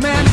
Superman.